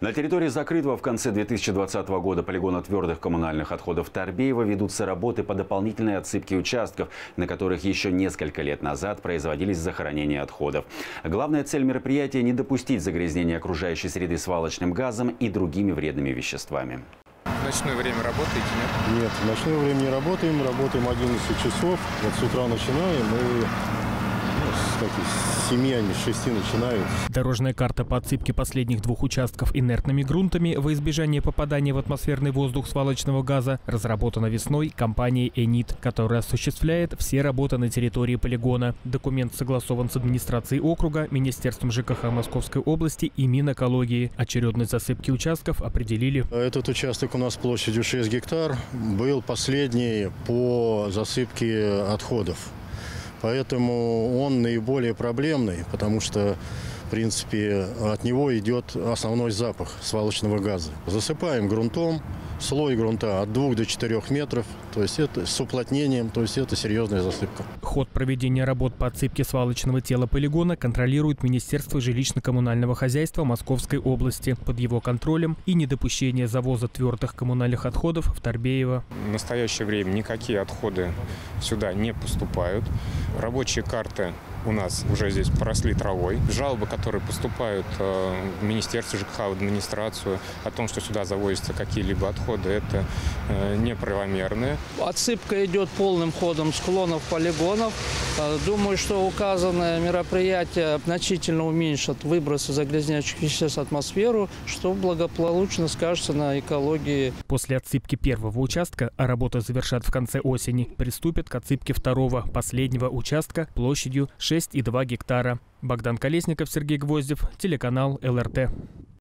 На территории закрытого в конце 2020 года полигона твердых коммунальных отходов Торбеево ведутся работы по дополнительной отсыпке участков, на которых еще несколько лет назад производились захоронения отходов. Главная цель мероприятия – не допустить загрязнения окружающей среды свалочным газом и другими вредными веществами. В ночное время работаете, нет? Нет, в ночное время не работаем. Работаем 11 часов. Вот с утра начинаем и... с 7, а не с 6 начинают. Дорожная карта по отсыпке последних двух участков инертными грунтами во избежание попадания в атмосферный воздух свалочного газа разработана весной компанией «Энит», которая осуществляет все работы на территории полигона. Документ согласован с администрацией округа, Министерством ЖКХ Московской области и Минэкологии. Очередность засыпки участков определили. Этот участок у нас площадью 6 гектар был последний по засыпке отходов. Поэтому он наиболее проблемный, потому что, в принципе, от него идет основной запах свалочного газа. Засыпаем грунтом, слой грунта от 2 до 4 метров, то есть это с уплотнением, то есть это серьезная засыпка. Ход проведения работ по отсыпке свалочного тела полигона контролирует Министерство жилищно-коммунального хозяйства Московской области. Под его контролем и недопущение завоза твердых коммунальных отходов в Торбеево. В настоящее время никакие отходы сюда не поступают. Рабочие карты у нас уже здесь поросли травой. Жалобы, которые поступают в Министерство ЖКХ, в администрацию о том, что сюда завозятся какие-либо отходы, это неправомерные. Отсыпка идет полным ходом склонов, полигонов. Думаю, что указанное мероприятие значительно уменьшит выбросы загрязняющих веществ в атмосферу, что благополучно скажется на экологии. После отсыпки первого участка, а работы завершат в конце осени, приступят к отсыпке второго, последнего участка площадью 6,2 гектара. Богдан Колесников, Сергей Гвоздев, телеканал ЛРТ.